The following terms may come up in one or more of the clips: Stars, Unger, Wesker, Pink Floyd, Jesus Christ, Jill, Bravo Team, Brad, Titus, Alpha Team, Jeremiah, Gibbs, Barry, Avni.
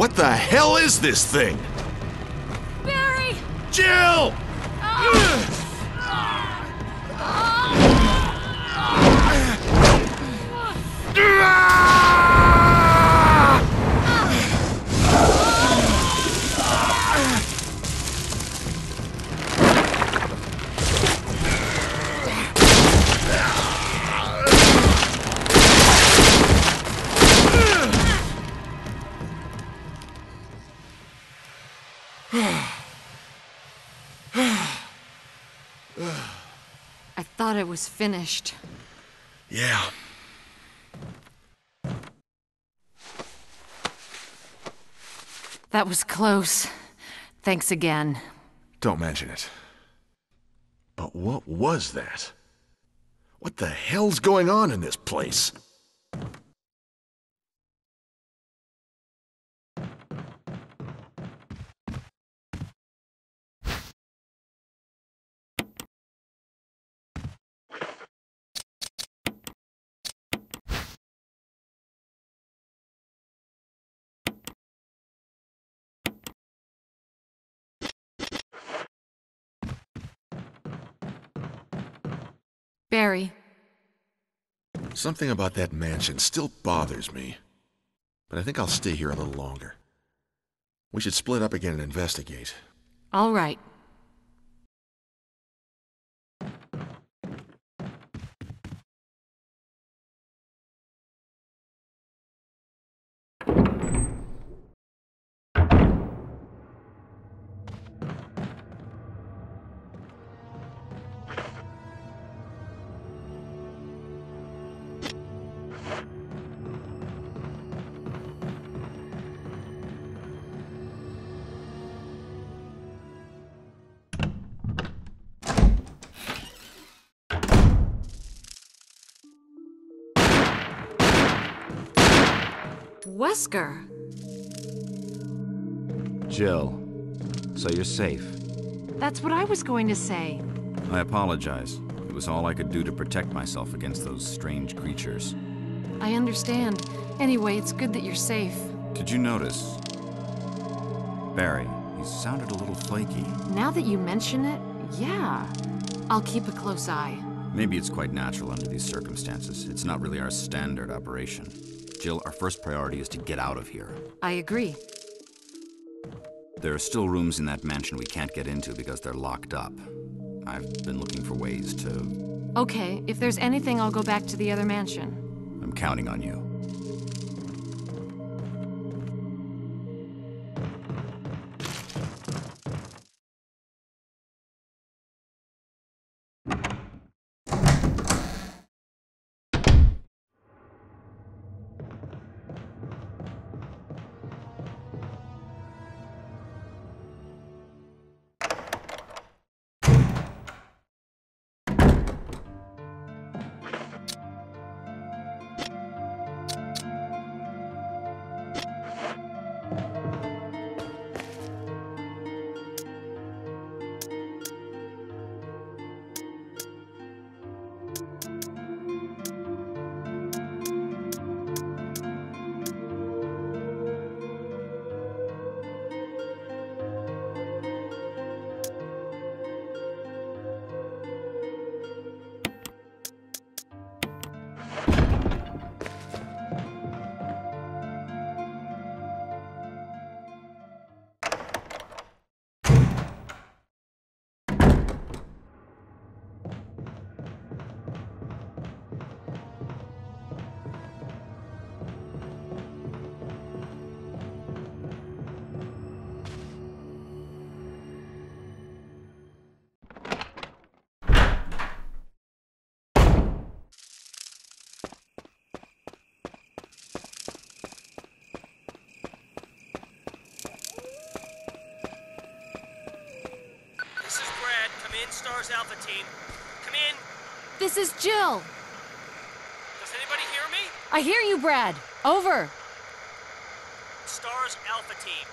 What the hell is this thing? Barry! Jill! I thought it was finished. Yeah. That was close. Thanks again. Don't mention it. But what was that? What the hell's going on in this place? Barry. Something about that mansion still bothers me. But I think I'll stay here a little longer. We should split up again and investigate. All right. Wesker! Jill, so you're safe. That's what I was going to say. I apologize. It was all I could do to protect myself against those strange creatures. I understand. Anyway, it's good that you're safe. Did you notice? Barry, he sounded a little flaky. Now that you mention it, yeah. I'll keep a close eye. Maybe it's quite natural under these circumstances. It's not really our standard operation. Jill, our first priority is to get out of here. I agree. There are still rooms in that mansion we can't get into because they're locked up. I've been looking for ways to... Okay, if there's anything, I'll go back to the other mansion. I'm counting on you. Stars, Alpha Team. Come in. This is Jill. Does anybody hear me? I hear you, Brad. Over. Stars, Alpha Team.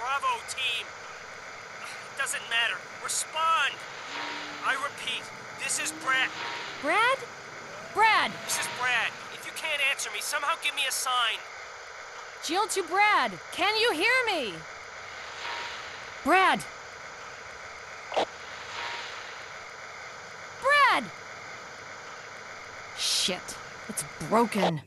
Bravo Team. It doesn't matter. Respond. I repeat, this is Brad. Brad? Brad. This is Brad. If you can't answer me, somehow give me a sign. Jill to Brad. Can you hear me? Brad! Brad! Shit, it's broken.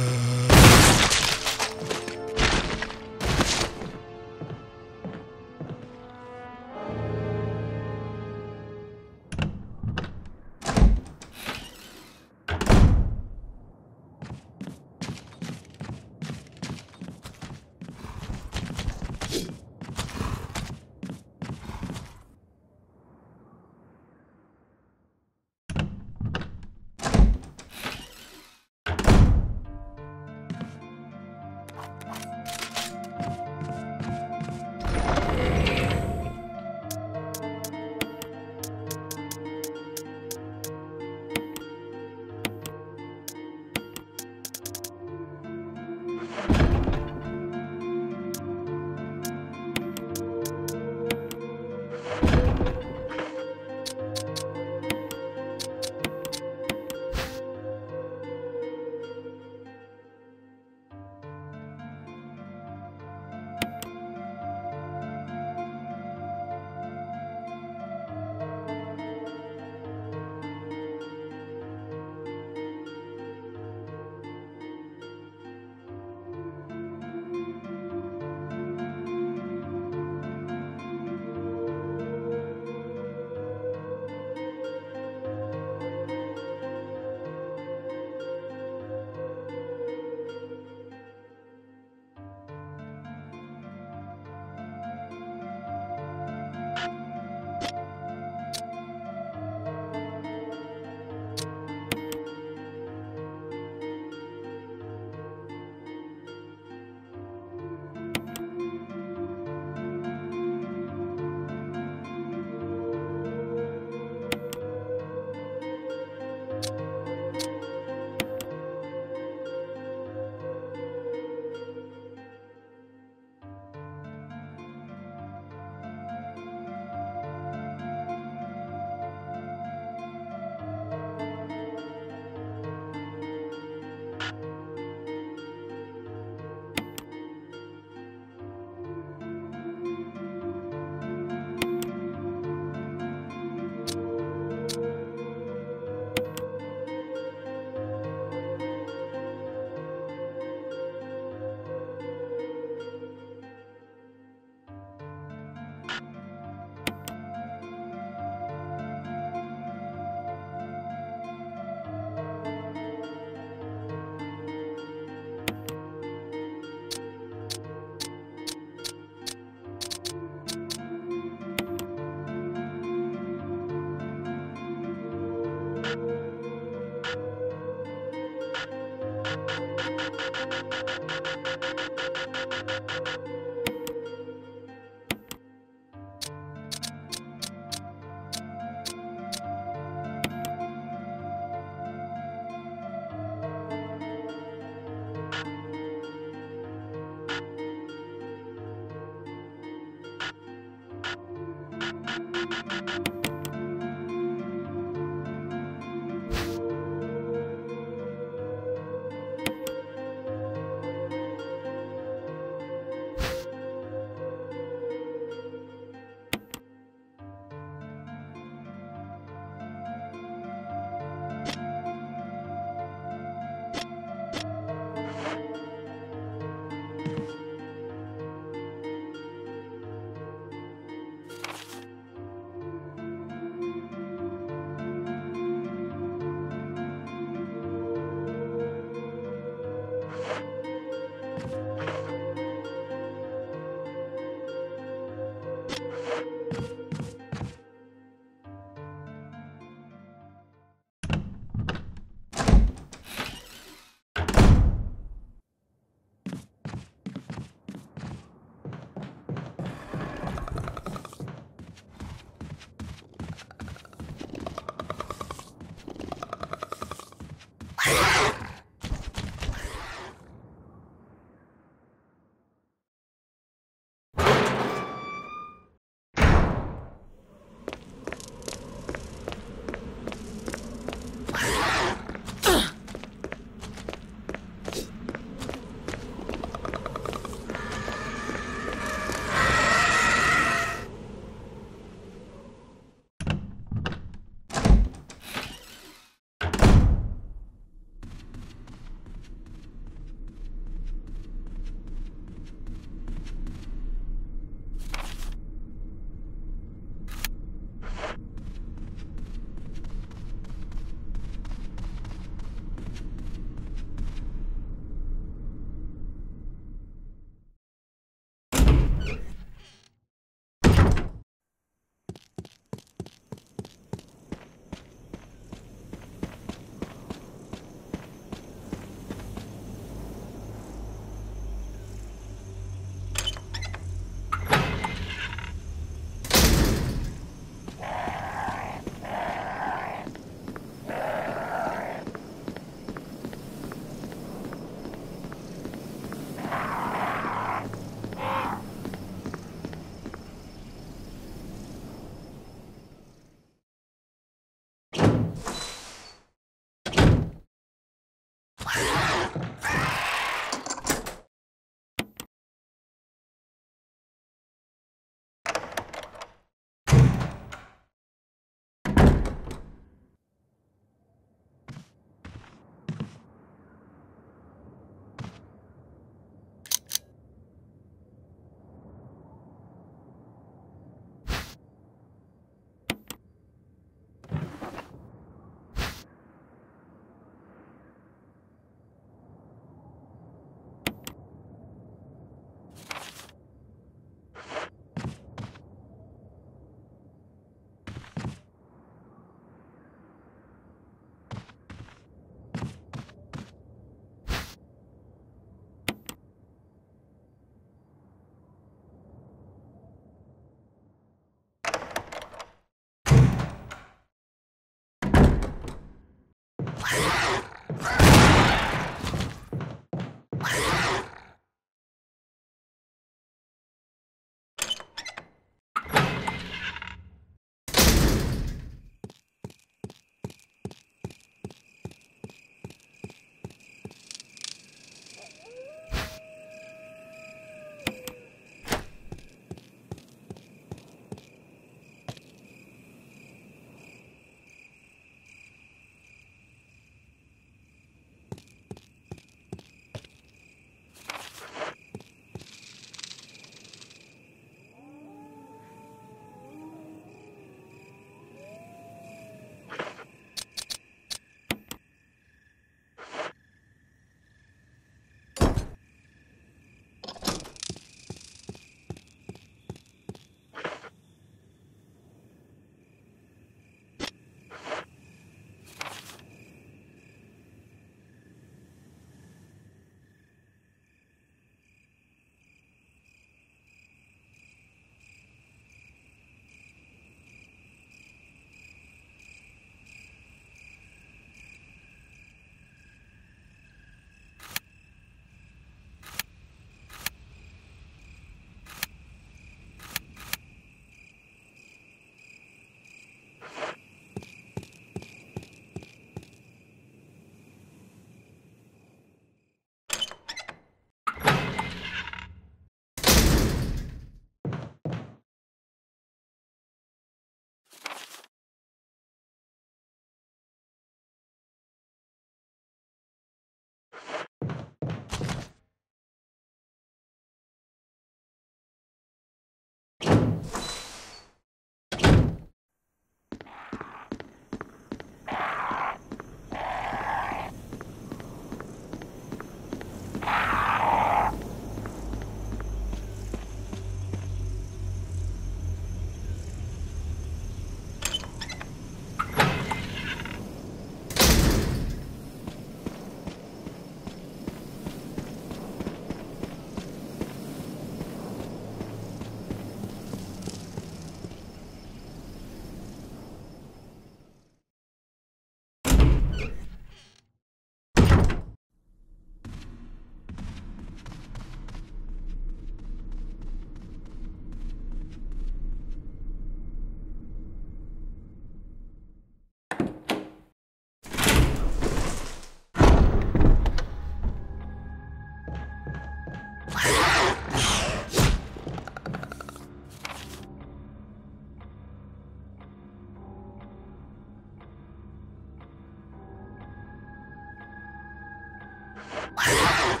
Wow.